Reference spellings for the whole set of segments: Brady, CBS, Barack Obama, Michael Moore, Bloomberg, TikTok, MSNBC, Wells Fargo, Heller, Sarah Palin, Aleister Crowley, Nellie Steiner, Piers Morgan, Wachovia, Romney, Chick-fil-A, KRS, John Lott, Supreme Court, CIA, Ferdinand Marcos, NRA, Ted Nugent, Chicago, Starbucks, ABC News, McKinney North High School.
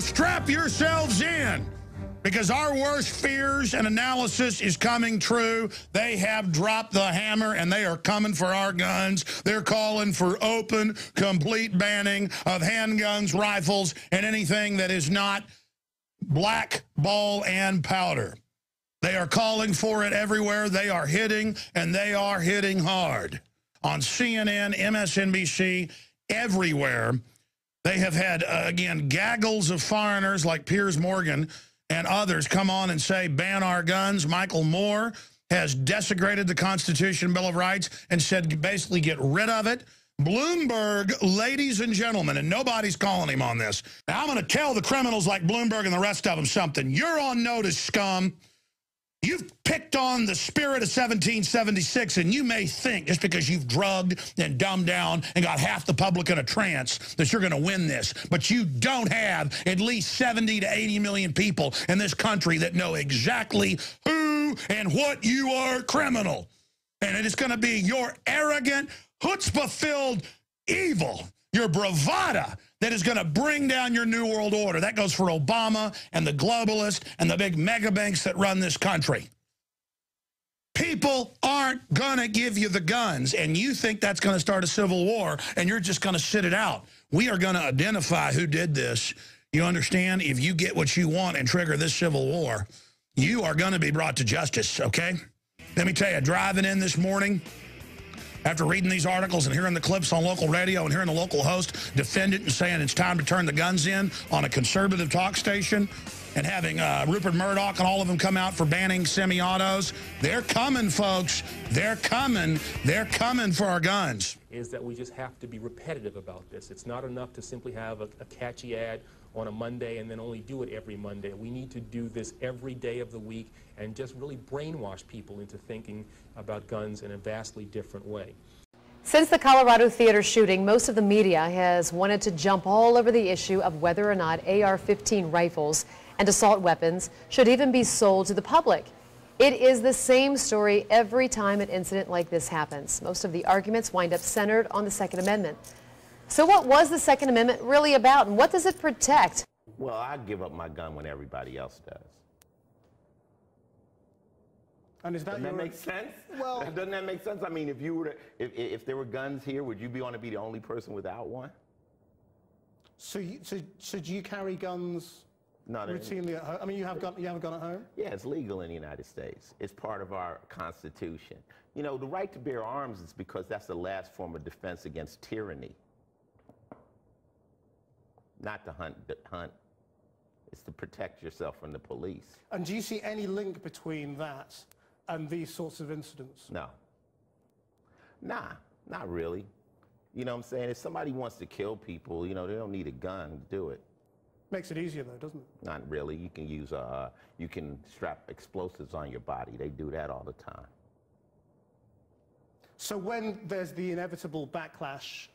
Better strap yourselves in, because our worst fears and analysis is coming true. They have dropped the hammer, and they are coming for our guns. They're calling for open, complete banning of handguns, rifles, and anything that is not black ball and powder. They are calling for it everywhere. They are hitting, and they are hitting hard. On CNN, MSNBC, everywhere, they have had, again, gaggles of foreigners like Piers Morgan and others come on and say, ban our guns. Michael Moore has desecrated the Constitution, Bill of Rights, and said, basically, get rid of it. Bloomberg, ladies and gentlemen, and nobody's calling him on this. Now, I'm going to tell the criminals like Bloomberg and the rest of them something. You're on notice, scum. You've picked on the spirit of 1776, and you may think, just because you've drugged and dumbed down and got half the public in a trance, that you're going to win this. But you don't have at least 70 to 80 million people in this country that know exactly who and what you are, criminal. And it is going to be your arrogant, chutzpah-filled evil, your bravado, that is going to bring down your New World Order. That goes for Obama and the globalists and the big mega banks that run this country. People aren't going to give you the guns, and you think that's going to start a civil war, and you're just going to sit it out. We are going to identify who did this. You understand? If you get what you want and trigger this civil war, you are going to be brought to justice, okay? Let me tell you, driving in this morning, after reading these articles and hearing the clips on local radio and hearing the local host defend it and saying it's time to turn the guns in on a conservative talk station, and having Rupert Murdoch and all of them come out for banning semi-autos, they're coming, folks. They're coming. They're coming for our guns. Is that we just have to be repetitive about this. It's not enough to simply have a catchy ad on a Monday and then only do it every Monday. We need to do this every day of the week and just really brainwash people into thinking about guns in a vastly different way. Since the Colorado theater shooting, most of the media has wanted to jump all over the issue of whether or not AR-15 rifles and assault weapons should even be sold to the public. It is the same story every time an incident like this happens. Most of the arguments wind up centered on the Second Amendment. So what was the Second Amendment really about, and what does it protect? Well, I give up my gun when everybody else does. And is that doesn't that make sense? Well, doesn't that make sense? I mean, if you were to, if there were guns here, would you want to be the only person without one? So do you carry guns routinely at home? I mean, you have a gun at home? Yeah, it's legal in the United States. It's part of our Constitution. You know, the right to bear arms is because that's the last form of defense against tyranny. Not to hunt. It's to protect yourself from the police. And do you see any link between that and these sorts of incidents? No. Nah, not really. You know what I'm saying? If somebody wants to kill people, you know, they don't need a gun to do it. Makes it easier, though, doesn't it? Not really. You can use, you can strap explosives on your body. They do that all the time. So when there's the inevitable backlash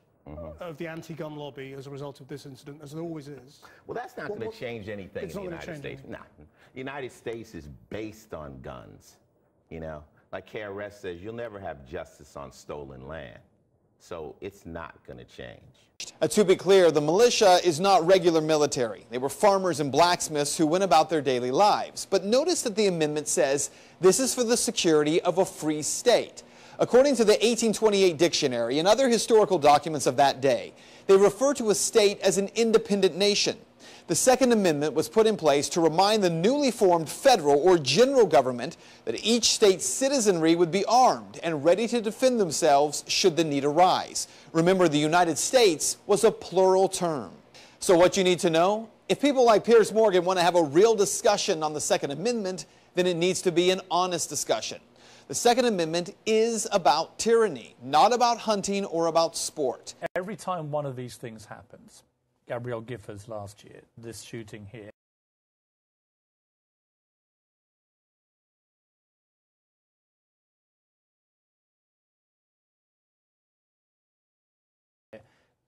of the anti-gun lobby as a result of this incident, as there always is. Well, that's not going to change anything in the United States. No. The United States is based on guns, you know? Like KRS says, you'll never have justice on stolen land. So it's not going to change. To be clear, the militia is not regular military. They were farmers and blacksmiths who went about their daily lives. But notice that the amendment says this is for the security of a free state. According to the 1828 dictionary and other historical documents of that day, they refer to a state as an independent nation. The Second Amendment was put in place to remind the newly formed federal or general government that each state's citizenry would be armed and ready to defend themselves should the need arise. Remember, the United States was a plural term. So what you need to know? If people like Piers Morgan want to have a real discussion on the Second Amendment, then it needs to be an honest discussion. The Second Amendment is about tyranny, not about hunting or about sport. Every time one of these things happens, Gabrielle Giffords last year, this shooting here.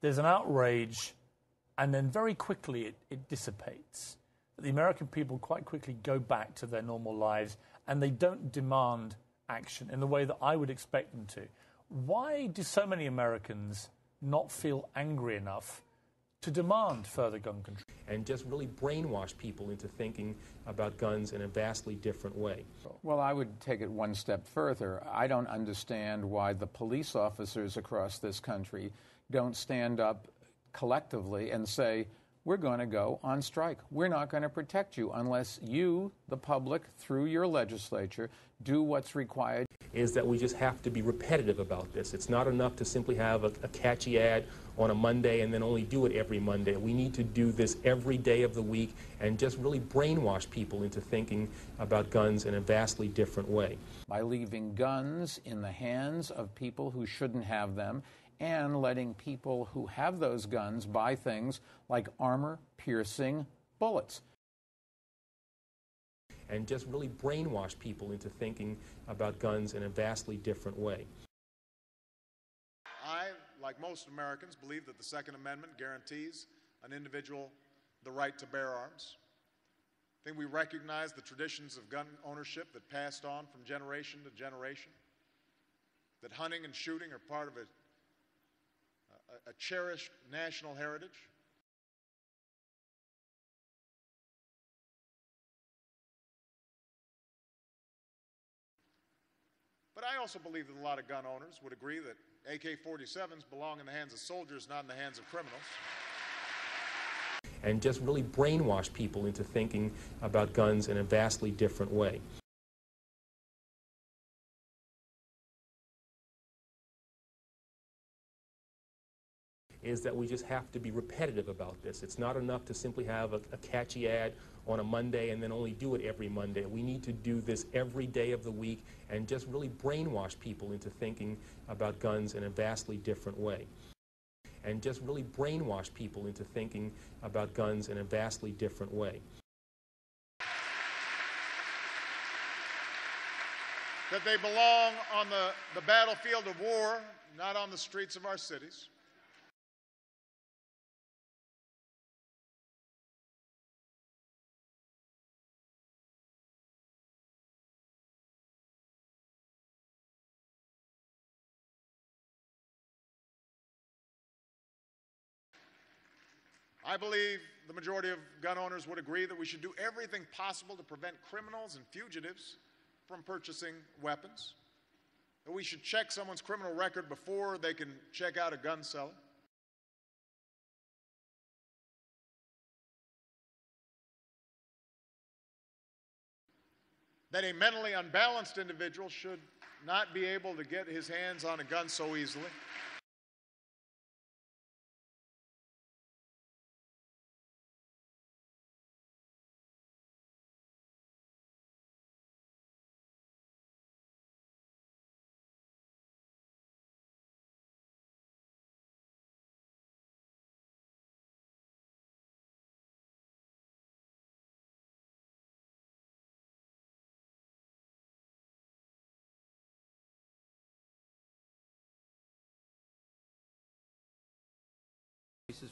There's an outrage, and then very quickly it dissipates. The American people quite quickly go back to their normal lives, and they don't demand action in the way that I would expect them to. Why do so many Americans not feel angry enough to demand further gun control? and just really brainwash people into thinking about guns in a vastly different way. Well, I would take it one step further. I don't understand why the police officers across this country don't stand up collectively and say, we're going to go on strike. We're not going to protect you unless you, the public, through your legislature, do what's required. Is that we just have to be repetitive about this. It's not enough to simply have a catchy ad on a Monday and then only do it every Monday. We need to do this every day of the week and just really brainwash people into thinking about guns in a vastly different way. By leaving guns in the hands of people who shouldn't have them and letting people who have those guns buy things like armor-piercing bullets. And just really brainwash people into thinking about guns in a vastly different way. I, like most Americans, believe that the Second Amendment guarantees an individual the right to bear arms. I think we recognize the traditions of gun ownership that passed on from generation to generation, that hunting and shooting are part of a cherished national heritage. But I also believe that a lot of gun owners would agree that AK-47s belong in the hands of soldiers, not in the hands of criminals. And just really brainwash people into thinking about guns in a vastly different way. Is that we just have to be repetitive about this. It's not enough to simply have a catchy ad on a Monday and then only do it every Monday. We need to do this every day of the week and just really brainwash people into thinking about guns in a vastly different way. And just really brainwash people into thinking about guns in a vastly different way. That they belong on the battlefield of war, not on the streets of our cities. I believe the majority of gun owners would agree that we should do everything possible to prevent criminals and fugitives from purchasing weapons, that we should check someone's criminal record before they can check out a gun seller. That a mentally unbalanced individual should not be able to get his hands on a gun so easily.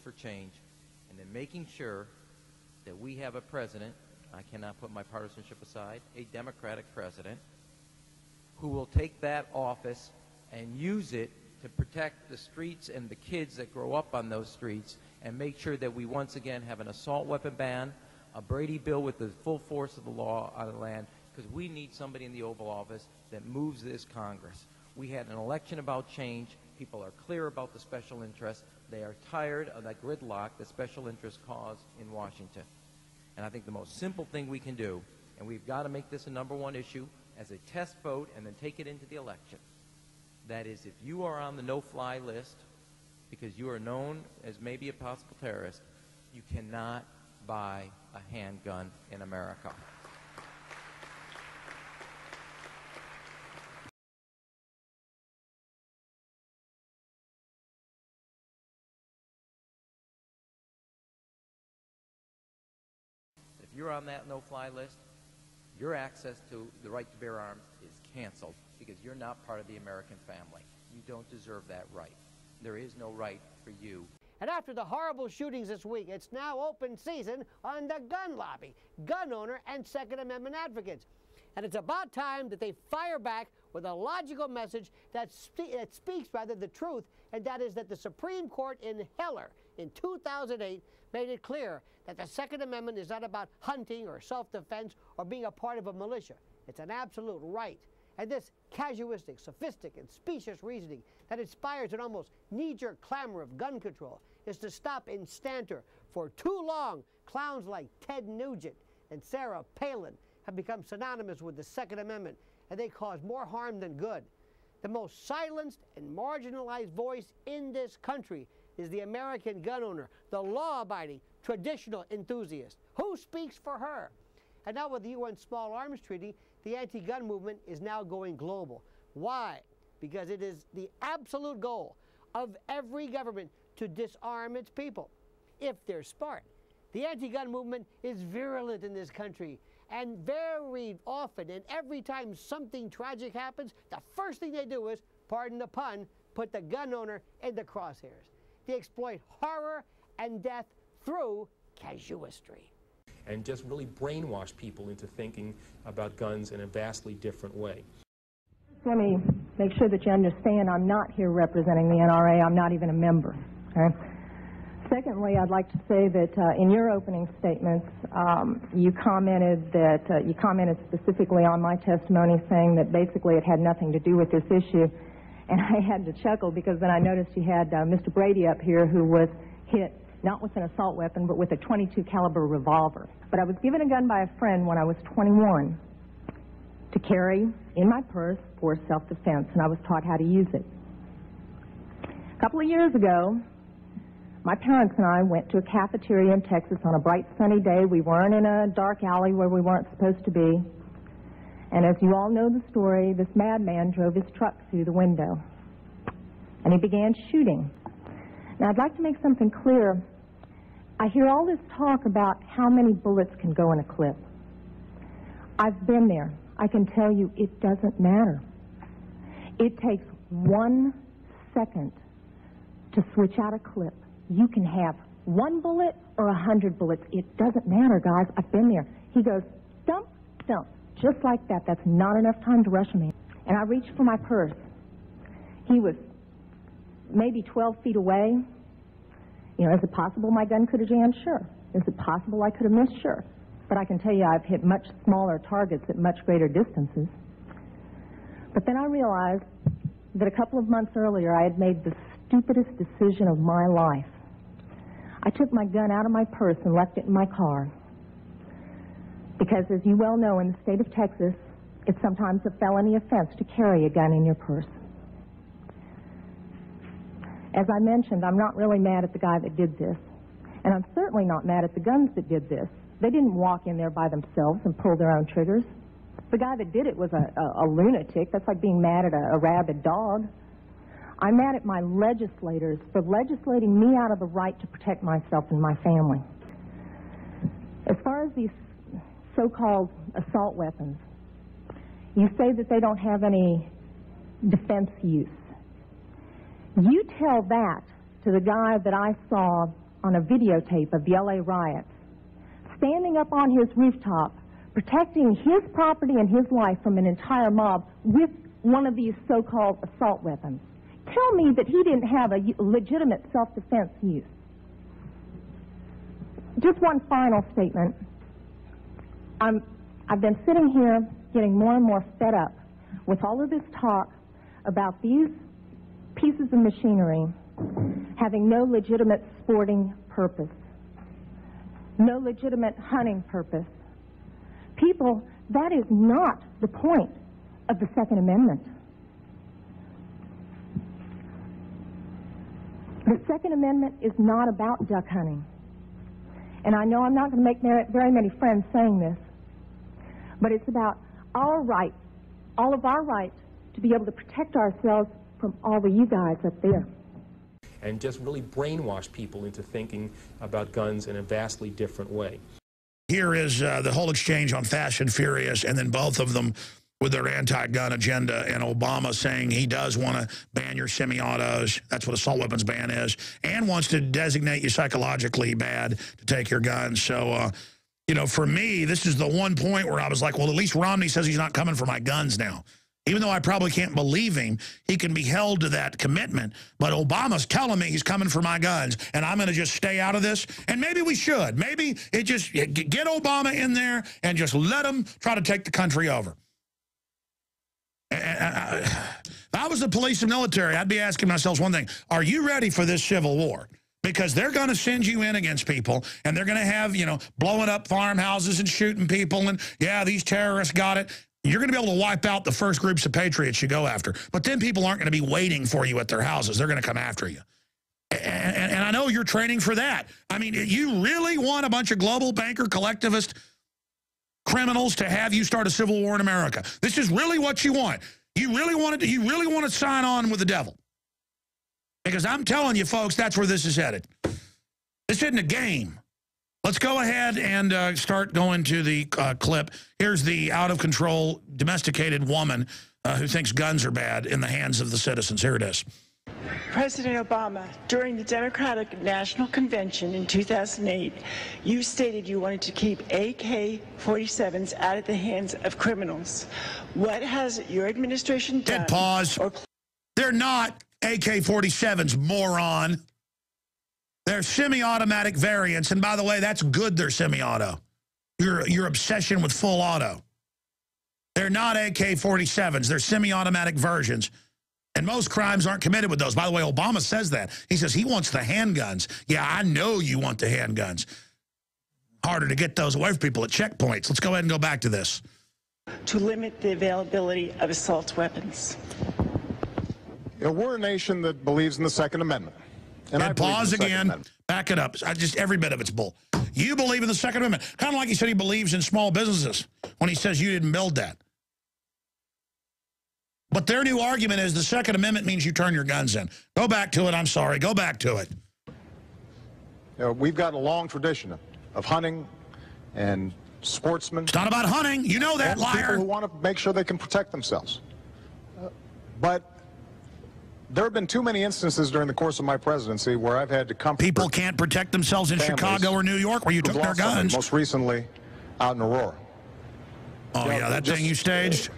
For change, and then making sure that we have a president, I cannot put my partisanship aside, a Democratic president who will take that office and use it to protect the streets and the kids that grow up on those streets and make sure that we once again have an assault weapon ban, a Brady bill with the full force of the law on the land, because we need somebody in the Oval Office that moves this Congress. We had an election about change. People are clear about the special interests. They are tired of that gridlock that special interests cause in Washington. And I think the most simple thing we can do, and we've got to make this a number one issue as a test vote and then take it into the election, that is, if you are on the no-fly list because you are known as maybe a possible terrorist, you cannot buy a handgun in America. You're on that no-fly list, your access to the right to bear arms is canceled because you're not part of the American family. You don't deserve that right. There is no right for you. And after the horrible shootings this week, it's now open season on the gun lobby, gun owner and Second Amendment advocates. And it's about time that they fire back with a logical message that speaks rather the truth, and that is that the Supreme Court in Heller in 2008 made it clear that the Second Amendment is not about hunting or self-defense or being a part of a militia. It's an absolute right. And this casuistic, sophistic, and specious reasoning that inspires an almost knee-jerk clamor of gun control is to stop instanter. For too long, clowns like Ted Nugent and Sarah Palin have become synonymous with the Second Amendment, and they cause more harm than good. The most silenced and marginalized voice in this country is the American gun owner, the law-abiding, traditional enthusiast. Who speaks for her? And now with the UN Small Arms Treaty, the anti-gun movement is now going global. Why? Because it is the absolute goal of every government to disarm its people, if they're smart. The anti-gun movement is virulent in this country, and very often, and every time something tragic happens, the first thing they do is, pardon the pun, put the gun owner in the crosshairs. They exploit horror and death through casuistry. And just really brainwash people into thinking about guns in a vastly different way. Let me make sure that you understand I'm not here representing the NRA. I'm not even a member. Okay? Secondly, I'd like to say that in your opening statements, you commented specifically on my testimony saying that basically it had nothing to do with this issue. And I had to chuckle because then I noticed you had Mr. Brady up here who was hit not with an assault weapon, but with a .22 caliber revolver. But I was given a gun by a friend when I was 21 to carry in my purse for self-defense, and I was taught how to use it. A couple of years ago, my parents and I went to a cafeteria in Texas on a bright sunny day. We weren't in a dark alley where we weren't supposed to be. And as you all know the story, this madman drove his truck through the window, and he began shooting. Now, I'd like to make something clear. I hear all this talk about how many bullets can go in a clip. I've been there. I can tell you it doesn't matter. It takes 1 second to switch out a clip. You can have 1 bullet or 100 bullets. It doesn't matter, guys. I've been there. He goes, dump, dump, just like that. That's not enough time to rush me. And I reached for my purse. He was maybe 12 feet away. You know, is it possible my gun could have jammed? Sure. Is it possible I could have missed? Sure. But I can tell you I've hit much smaller targets at much greater distances. But then I realized that a couple of months earlier I had made the stupidest decision of my life. I took my gun out of my purse and left it in my car. Because as you well know, in the state of Texas, it's sometimes a felony offense to carry a gun in your purse. As I mentioned, I'm not really mad at the guy that did this, and I'm certainly not mad at the guns that did this. They didn't walk in there by themselves and pull their own triggers. The guy that did it was a lunatic. That's like being mad at a rabid dog. I'm mad at my legislators for legislating me out of the right to protect myself and my family. As far as these so-called assault weapons, you say that they don't have any defense use. You tell that to the guy that I saw on a videotape of the LA riots, standing up on his rooftop, protecting his property and his life from an entire mob with one of these so-called assault weapons. Tell me that he didn't have a legitimate self-defense use. Just one final statement. I've been sitting here getting more and more fed up with all of this talk about these pieces of machinery having no legitimate sporting purpose, no legitimate hunting purpose. People, that is not the point of the Second Amendment. The Second Amendment is not about duck hunting. And I know I'm not going to make very many friends saying this, but it's about our right, all of our right, to be able to protect ourselves from all of you guys up there. And just really brainwash people into thinking about guns in a vastly different way. Here is the whole exchange on Fast and Furious, and then both of them with their anti-gun agenda, and Obama saying he does want to ban your semi-autos. That's what assault weapons ban is, and wants to designate you psychologically bad to take your guns. So, you know, for me, this is the one point where I was like, well, at least Romney says he's not coming for my guns now. Even though I probably can't believe him, he can be held to that commitment. But Obama's telling me he's coming for my guns, and I'm going to just stay out of this. And maybe we should. Maybe it just get Obama in there and just let him try to take the country over. If I was the police and military, I'd be asking myself one thing. Are you ready for this civil war? Because they're going to send you in against people, and they're going to have, you know, blowing up farmhouses and shooting people, and, yeah, these terrorists got it. You're going to be able to wipe out the first groups of patriots you go after. But then people aren't going to be waiting for you at their houses. They're going to come after you. And I know you're training for that. I mean, you really want a bunch of global banker collectivist criminals to have you start a civil war in America. This is really what you want. You really want to sign on with the devil. Because I'm telling you, folks, that's where this is headed. This isn't a game. Let's go ahead and start going to the clip. Here's the out-of-control, domesticated woman who thinks guns are bad in the hands of the citizens. Here it is. President Obama, during the Democratic National Convention in 2008, you stated you wanted to keep AK-47s out of the hands of criminals. What has your administration done? Dead pause. They're not AK-47s, moron. They're semi-automatic variants. And by the way, that's good they're semi-auto. Your obsession with full auto. They're not AK-47s. They're semi-automatic versions. And most crimes aren't committed with those. By the way, Obama says that. He says he wants the handguns. Yeah, I know you want the handguns. Harder to get those away from people at checkpoints. Let's go ahead and go back to this. To limit the availability of assault weapons. You know, we're a nation that believes in the Second Amendment. And pause again. Back it up. Every bit of it's bull. You believe in the Second Amendment. Kind of like he said he believes in small businesses when he says you didn't build that. But their new argument is the Second Amendment means you turn your guns in. Go back to it. I'm sorry. Go back to it. You know, we've got a long tradition of hunting and sportsmen. It's not about hunting. You know that, liar. People who want to make sure they can protect themselves. But there have been too many instances during the course of my presidency where I've had to comfort people can't protect themselves in Chicago or New York where you took their guns. Most recently, out in Aurora. Oh, yeah, that thing you staged?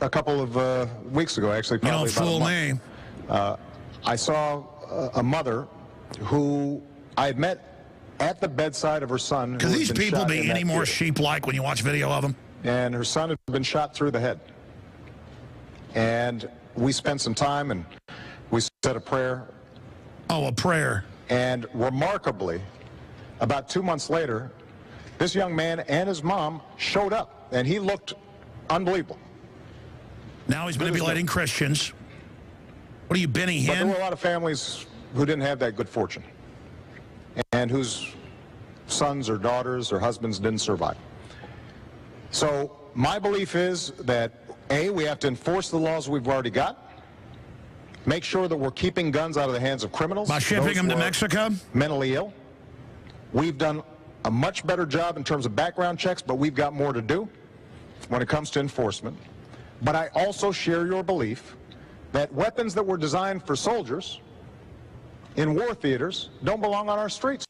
A couple of weeks ago, actually. You don't fool me. I saw a mother who I had met at the bedside of her son. Could these people be any more sheep-like when you watch video of them? And her son had been shot through the head. And we spent some time and we said a prayer. Oh, a prayer. And remarkably, about 2 months later, this young man and his mom showed up, and he looked unbelievable. Now he's manipulating Christians. What are you, Benny Hinn? But there were a lot of families who didn't have that good fortune and whose sons or daughters or husbands didn't survive. So my belief is that, A, we have to enforce the laws we've already got, make sure that we're keeping guns out of the hands of criminals. By shipping them to Mexico? Mentally ill. We've done a much better job in terms of background checks, but we've got more to do when it comes to enforcement. But I also share your belief that weapons that were designed for soldiers in war theaters don't belong on our streets.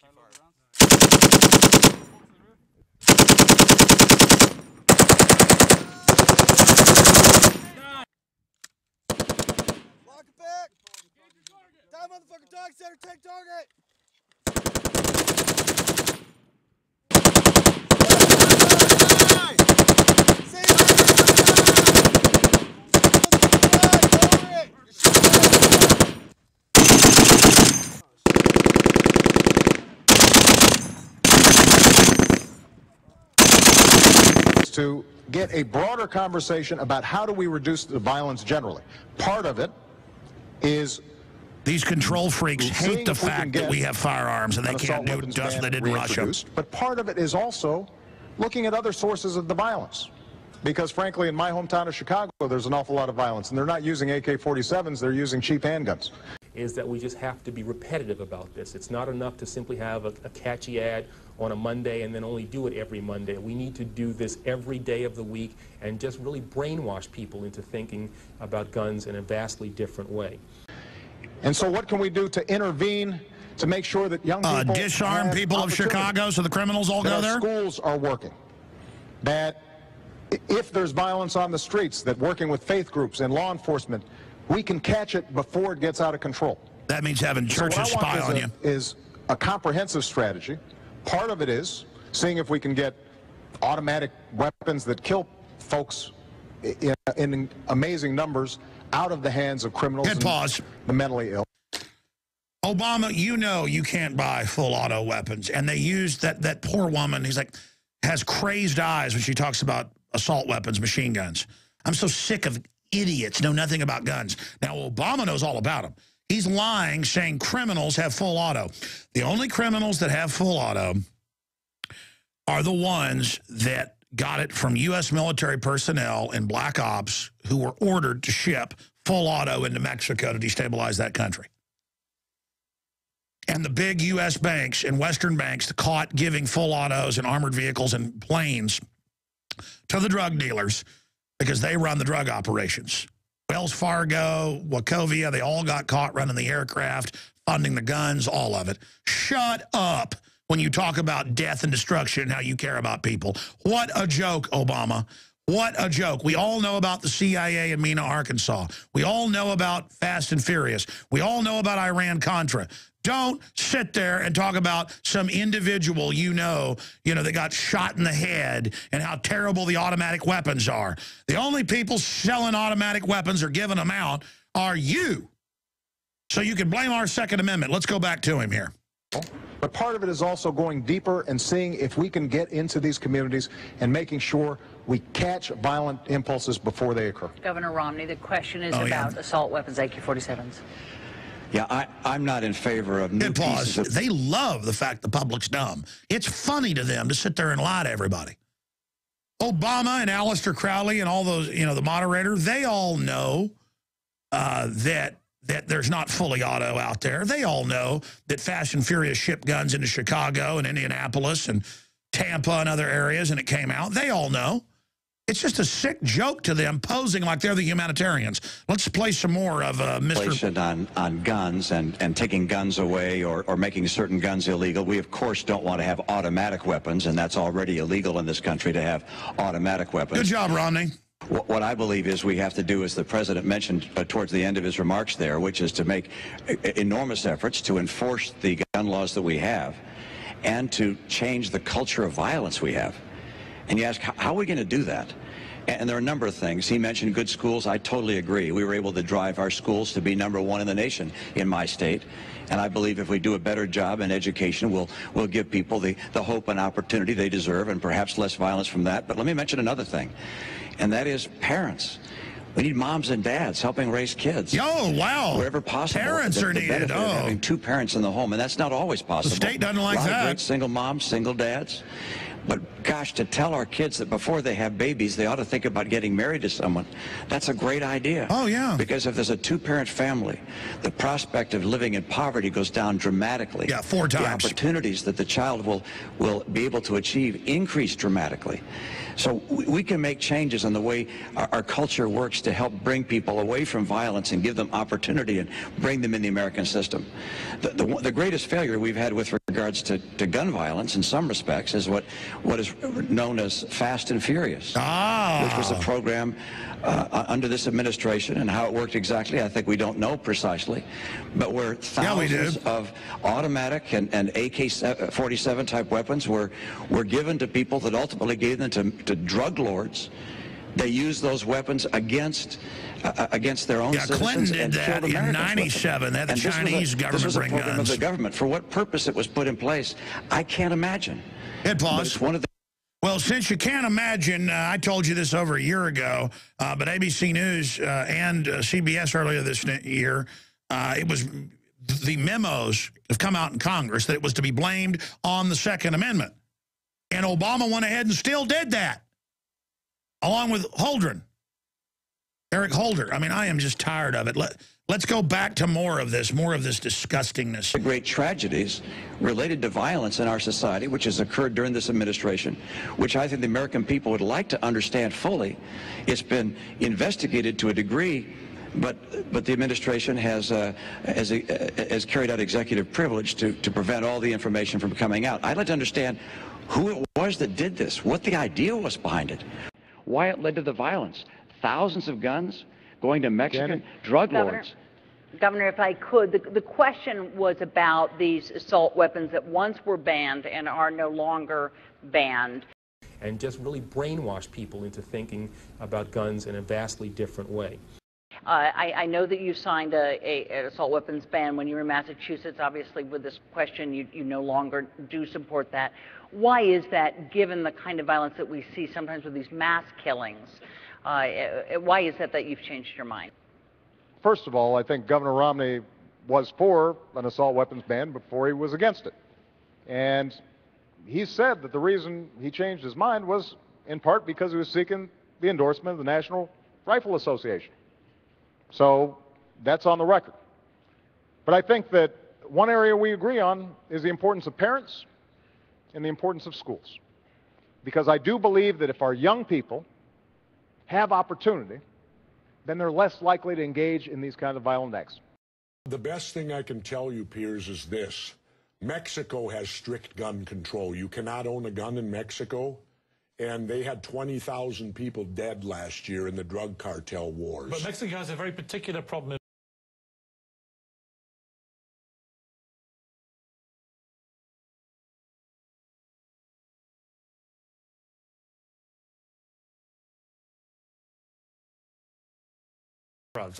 Motherfucking dog center, take target. To get a broader conversation about how do we reduce the violence generally. Part of it is these control freaks hate the fact that we have firearms and they can't do just they didn't rush them. But part of it is also looking at other sources of the violence. Because frankly, in my hometown of Chicago, there's an awful lot of violence. And they're not using AK-47s, they're using cheap handguns. Is that we just have to be repetitive about this. It's not enough to simply have a catchy ad on a Monday and then only do it every Monday. We need to do this every day of the week and just really brainwash people into thinking about guns in a vastly different way. And so what can we do to intervene to make sure that young people disarm people of Chicago so the criminals all go there? Schools are working, that if there's violence on the streets, that working with faith groups and law enforcement, we can catch it before it gets out of control. That means having churches spy on you. Is a comprehensive strategy. Part of it is seeing if we can get automatic weapons that kill folks in amazing numbers out of the hands of criminals and the mentally ill. Obama, you know you can't buy full auto weapons. And they used that poor woman, he's like, has crazed eyes when she talks about assault weapons, machine guns. I'm so sick of idiots know nothing about guns. Now, Obama knows all about them. He's lying, saying criminals have full auto. The only criminals that have full auto are the ones that got it from U.S. military personnel in black ops who were ordered to ship full auto into Mexico to destabilize that country. And the big U.S. banks and Western banks caught giving full autos and armored vehicles and planes to the drug dealers because they run the drug operations. Wells Fargo, Wachovia, they all got caught running the aircraft, funding the guns, all of it. Shut up when you talk about death and destruction, how you care about people. What a joke, Obama. What a joke. We all know about the CIA in Mena, Arkansas. We all know about Fast and Furious. We all know about Iran-Contra. Don't sit there and talk about some individual you know that got shot in the head and how terrible the automatic weapons are. The only people selling automatic weapons or giving them out are you. So you can blame our Second Amendment. Let's go back to him here. But part of it is also going deeper and seeing if we can get into these communities and making sure we catch violent impulses before they occur. Governor Romney, the question is about assault weapons, AK-47s. Yeah, I'm not in favor of new pieces of... They love the fact the public's dumb. It's funny to them to sit there and lie to everybody. Obama and Aleister Crowley and all those, you know, the moderator, they all know that there's not fully auto out there. They all know that Fast and Furious shipped guns into Chicago and Indianapolis and Tampa and other areas, and it came out. They all know. It's just a sick joke to them, posing like they're the humanitarians. Let's play some more of Mr. On guns and taking guns away or making certain guns illegal. We, of course, don't want to have automatic weapons, and that's already illegal in this country to have automatic weapons. Good job, Romney. What I believe is we have to do, as the president mentioned towards the end of his remarks there, which is to make enormous efforts to enforce the gun laws that we have and to change the culture of violence we have. And you ask, how are we going to do that? And there are a number of things. He mentioned good schools. I totally agree. We were able to drive our schools to be #1 in the nation in my state. And I believe if we do a better job in education, we'll give people the hope and opportunity they deserve and perhaps less violence from that. But let me mention another thing, and that is parents. We need moms and dads helping raise kids. Oh, wow. Wherever possible. Parents are needed. Oh. Having two parents in the home, and that's not always possible. The state doesn't like that. A lot of great single moms, single dads. But, gosh, to tell our kids that before they have babies, they ought to think about getting married to someone, that's a great idea. Oh, yeah. Because if there's a two-parent family, the prospect of living in poverty goes down dramatically. Yeah, 4 times. The opportunities that the child will be able to achieve increase dramatically. So we can make changes in the way our culture works to help bring people away from violence and give them opportunity and bring them in the American system. The greatest failure we've had with regards to gun violence in some respects is what is known as Fast and Furious, which was a program under this administration, and how it worked exactly, I think we don't know precisely, but where thousands of automatic and AK-47 type weapons were given to people that ultimately gave them to drug lords. They used those weapons against their own citizens. Clinton did that in '97. They had the Chinese government bring guns. This was a program of the government. For what purpose it was put in place, I can't imagine. Ed, pause. Well, since you can't imagine, I told you this over a year ago, but ABC News and CBS earlier this year, it was the memos have come out in Congress that it was to be blamed on the Second Amendment. And Obama went ahead and still did that, along with Holdren, Eric Holder. I mean, I am just tired of it. Let's go back to more of this disgustingness. The great tragedies related to violence in our society, which has occurred during this administration, which I think the American people would like to understand fully. It's been investigated to a degree, but the administration has carried out executive privilege to prevent all the information from coming out. I'd like to understand who it was that did this, what the idea was behind it. why it led to the violence. Thousands of guns going to Mexican drug lords. Governor, if I could, the question was about these assault weapons that once were banned and are no longer banned. And just really brainwash people into thinking about guns in a vastly different way. I know that you signed an assault weapons ban when you were in Massachusetts. Obviously, with this question, you no longer do support that. Why is that, given the kind of violence that we see sometimes with these mass killings? Why is that that you've changed your mind? First of all, I think Governor Romney was for an assault weapons ban before he was against it. And he said that the reason he changed his mind was in part because he was seeking the endorsement of the National Rifle Association. So that's on the record. But I think that one area we agree on is the importance of parents and the importance of schools. Because I do believe that if our young people have opportunity, then they're less likely to engage in these kinds of violent acts. The best thing I can tell you, Piers, is this. Mexico has strict gun control. You cannot own a gun in Mexico, and they had 20,000 people dead last year in the drug cartel wars. But Mexico has a very particular problem.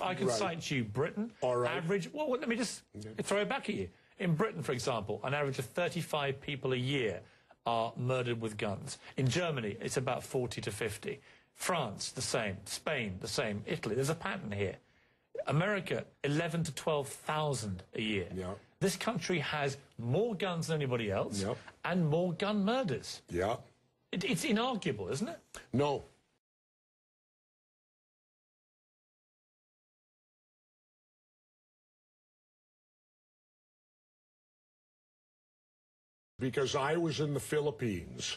I can cite to you Britain, average, well, let me just throw it back at you. In Britain, for example, an average of 35 people a year are murdered with guns. In Germany, it's about 40 to 50. France, the same. Spain, the same. Italy, there's a pattern here. America, 11 to 12,000 a year. Yeah. This country has more guns than anybody else and more gun murders. Yeah. It's inarguable, isn't it? No. Because I was in the Philippines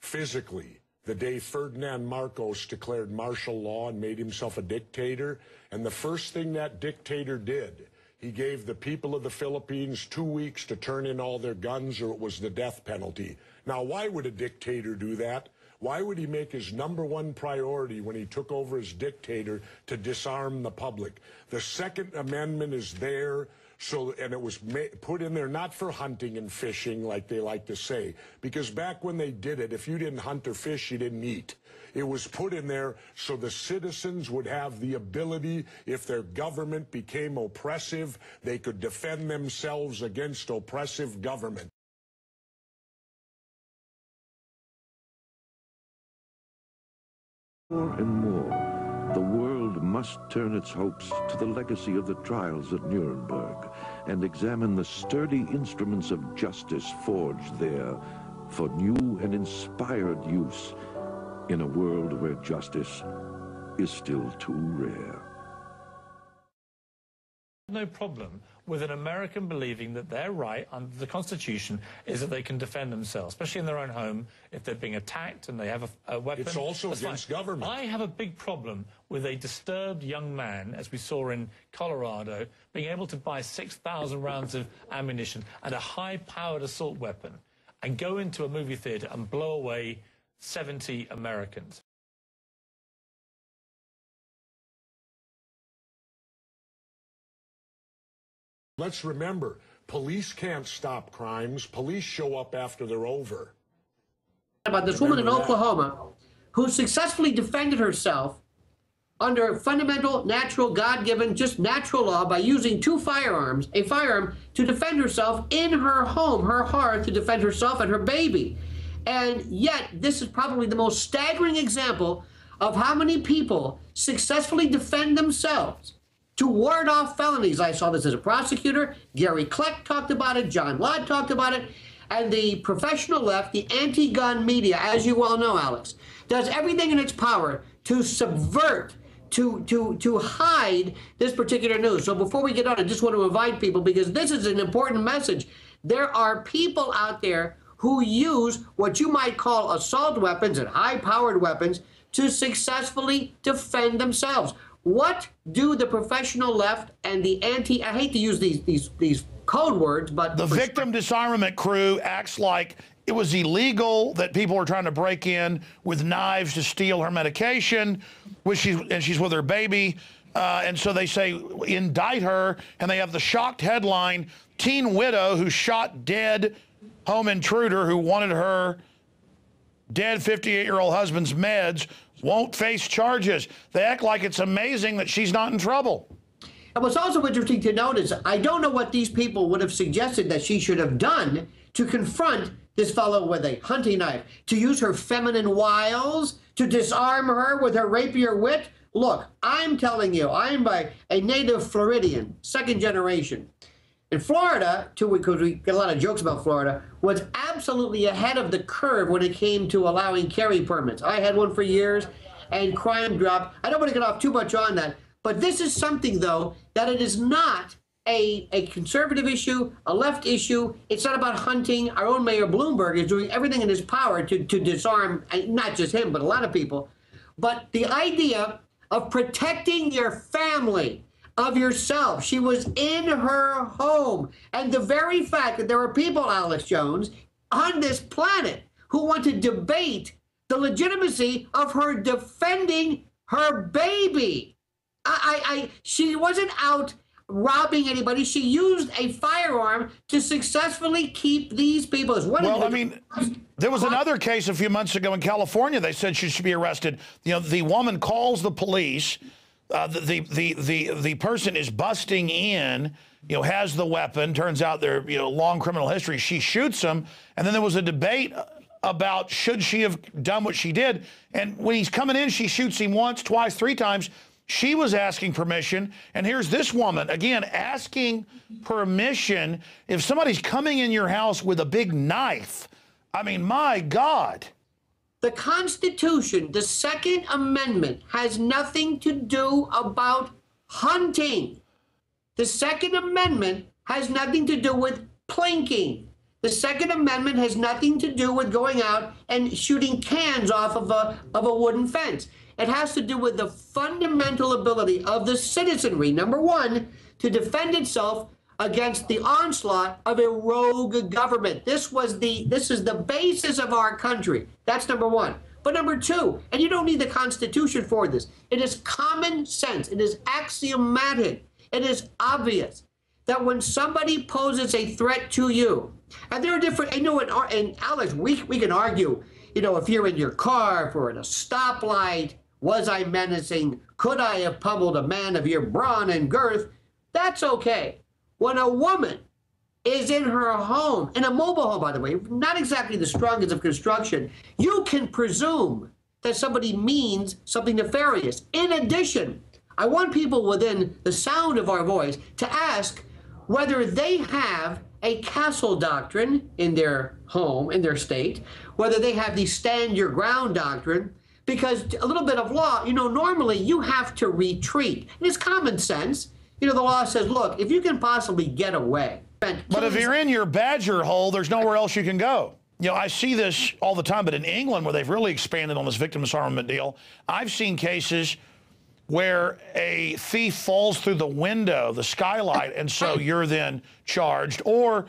physically the day Ferdinand Marcos declared martial law and made himself a dictator. And the first thing that dictator did, he gave the people of the Philippines 2 weeks to turn in all their guns or it was the death penalty. Now, why would a dictator do that? Why would he make his #1 priority when he took over as dictator to disarm the public? The Second Amendment is there. So, and it was put in there not for hunting and fishing, like they like to say, because back when they did it, if you didn't hunt or fish, you didn't eat. It was put in there so the citizens would have the ability, if their government became oppressive, they could defend themselves against oppressive government. More and more, the world must turn its hopes to the legacy of the trials at Nuremberg and examine the sturdy instruments of justice forged there for new and inspired use in a world where justice is still too rare. No problem with an American believing that their right under the Constitution is that they can defend themselves, especially in their own home, if they're being attacked and they have a weapon. It's also against government. I have a big problem with a disturbed young man, as we saw in Colorado, being able to buy 6,000 rounds of ammunition and a high-powered assault weapon and go into a movie theater and blow away 70 Americans. Let's remember, police can't stop crimes. Police show up after they're over. About this woman in Oklahoma who successfully defended herself under fundamental, natural, God-given, just natural law by using two firearms, a firearm to defend herself in her home, her hearth, to defend herself and her baby. And yet, this is probably the most staggering example of how many people successfully defend themselves to ward off felonies. I saw this as a prosecutor. Gary Kleck talked about it. John Lott talked about it. And the professional left, the anti-gun media, as you well know, Alex, does everything in its power to subvert, to hide this particular news. So before we get on, I just want to invite people, because this is an important message. There are people out there who use what you might call assault weapons and high-powered weapons to successfully defend themselves. What do the professional left and the anti, I hate to use these code words, but the victim disarmament crew acts like it was illegal that people were trying to break in with knives to steal her medication, and she's with her baby. And so they say, indict her, and they have the shocked headline, teen widow who shot dead home intruder who wanted her dead 58-year-old husband's meds won't face charges. They act like it's amazing that she's not in trouble. And what's also interesting to note is I don't know what these people would have suggested that she should have done to confront this fellow with a hunting knife, to use her feminine wiles, to disarm her with her rapier wit. Look, I'm telling you, I'm a native Floridian, second generation. And Florida, too, because we get a lot of jokes about Florida, was absolutely ahead of the curve when it came to allowing carry permits. I had one for years, and crime dropped. I don't want to get off too much on that, but this is something, though, that it is not a conservative issue, a left issue. It's not about hunting. Our own Mayor Bloomberg is doing everything in his power to disarm, not just him, but a lot of people. But the idea of protecting your family, of yourself. She was in her home. And the very fact that there are people, Alice Jones, on this planet who want to debate the legitimacy of her defending her baby. She wasn't out robbing anybody. She used a firearm to successfully keep these people. Well, I mean, there was another case a few months ago in California. They said she should be arrested. You know, the woman calls the police. The person is busting in, you know, has the weapon. Turns out they're, you know, long criminal history. She shoots him. And then there was a debate about should she have done what she did. And when he's coming in, she shoots him once, twice, three times. She was asking permission. And here's this woman, again, asking permission. If somebody's coming in your house with a big knife, I mean, my God. The Constitution, the Second Amendment, has nothing to do about hunting. The Second Amendment has nothing to do with planking. The Second Amendment has nothing to do with going out and shooting cans off of a wooden fence. It has to do with the fundamental ability of the citizenry, number one, to defend itself against the onslaught of a rogue government. This is the basis of our country. That's number one. But number two, and you don't need the Constitution for this, it is common sense, it is axiomatic, it is obvious that when somebody poses a threat to you, and there are different, you know, and Alex, we can argue, you know, if you're in your car, if we're at a stoplight, was I menacing? Could I have pummeled a man of your brawn and girth? That's okay. When a woman is in her home, in a mobile home, by the way, not exactly the strongest of construction, you can presume that somebody means something nefarious. In addition, I want people within the sound of our voice to ask whether they have a castle doctrine in their home, in their state, whether they have the stand your ground doctrine, because a little bit of law, you know, normally you have to retreat. And it's common sense. You know, the law says, look, if you can possibly get away. But if you're in your badger hole, there's nowhere else you can go. You know, I see this all the time, but in England, where they've really expanded on this victim disarmament deal, I've seen cases where a thief falls through the window, the skylight, and so you're then charged, or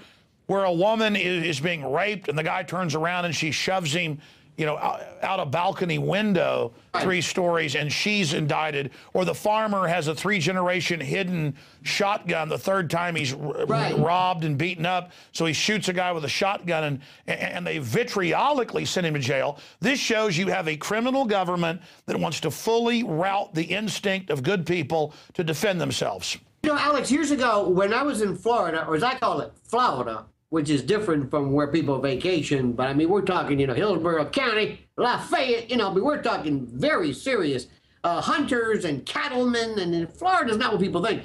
where a woman is being raped and the guy turns around and she shoves him, you know, out a balcony window, three stories, and she's indicted. Or the farmer has a three-generation hidden shotgun. The third time he's robbed and beaten up, so he shoots a guy with a shotgun, and they vitriolically send him to jail. This shows you have a criminal government that wants to fully rout the instinct of good people to defend themselves. You know, Alex, years ago, when I was in Florida, or as I call it, Florida, which is different from where people vacation, but I mean, we're talking, you know, Hillsborough County, Lafayette, you know, we're talking very serious hunters and cattlemen, and in Florida is not what people think.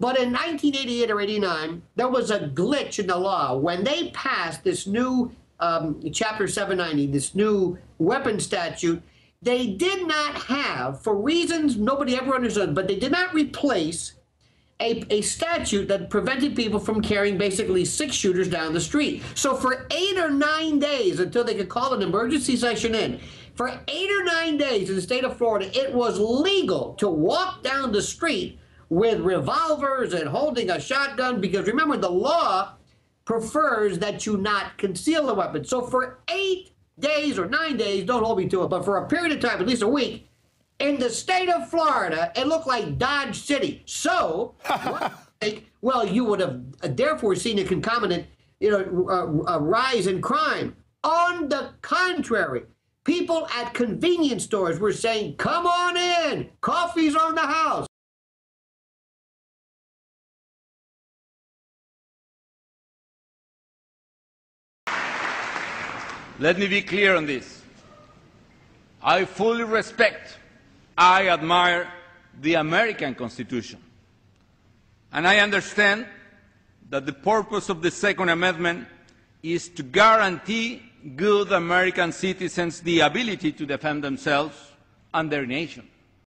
But in 1988 or 89, there was a glitch in the law when they passed this new Chapter 790, this new weapon statute. They did not have, for reasons nobody ever understood, but they did not replace a statute that prevented people from carrying basically six-shooters down the street. So for 8 or 9 days, until they could call an emergency session in, for 8 or 9 days in the state of Florida, it was legal to walk down the street with revolvers and holding a shotgun, because remember, the law prefers that you not conceal the weapon. So for 8 days or 9 days, don't hold me to it, but for a period of time, at least a week, in the state of Florida, it looked like Dodge City. So, well, you would have therefore seen a concomitant, rise in crime. On the contrary, people at convenience stores were saying, come on in, coffee's on the house. Let me be clear on this. I fully respect, I admire the American Constitution. And I understand that the purpose of the Second Amendment is to guarantee good American citizens the ability to defend themselves and their nation.